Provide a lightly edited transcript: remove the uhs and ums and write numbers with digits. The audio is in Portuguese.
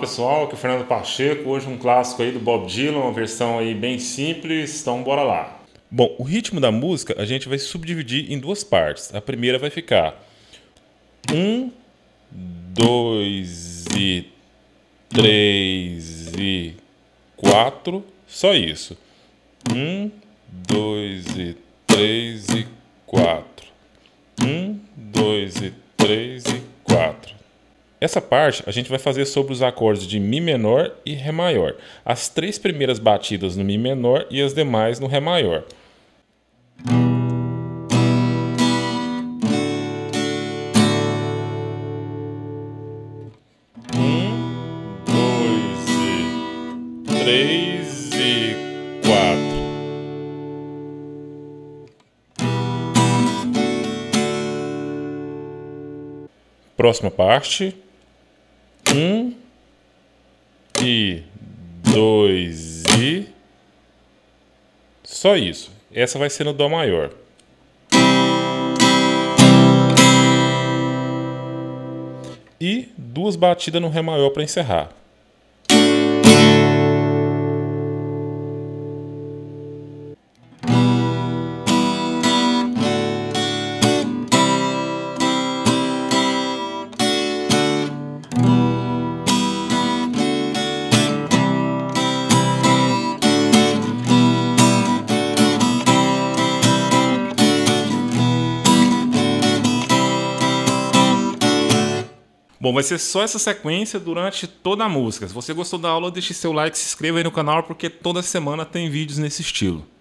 pessoal, aqui é o Fernando Pacheco, hoje um clássico aí do Bob Dylan, uma versão aí bem simples, então bora lá. Bom, o ritmo da música a gente vai subdividir em duas partes. A primeira vai ficar 1, 2 e 3 e 4, só isso. 1, 2 e 3 e 4. 1, 2 e 3 e 4. Essa parte a gente vai fazer sobre os acordes de Mi menor e Ré maior. As três primeiras batidas no Mi menor e as demais no Ré maior. Próxima parte. 1 e 2 e... Só isso. Essa vai ser no Dó maior. E duas batidas no Ré maior para encerrar. Bom, vai ser só essa sequência durante toda a música. Se você gostou da aula, deixe seu like, se inscreva aí no canal, porque toda semana tem vídeos nesse estilo.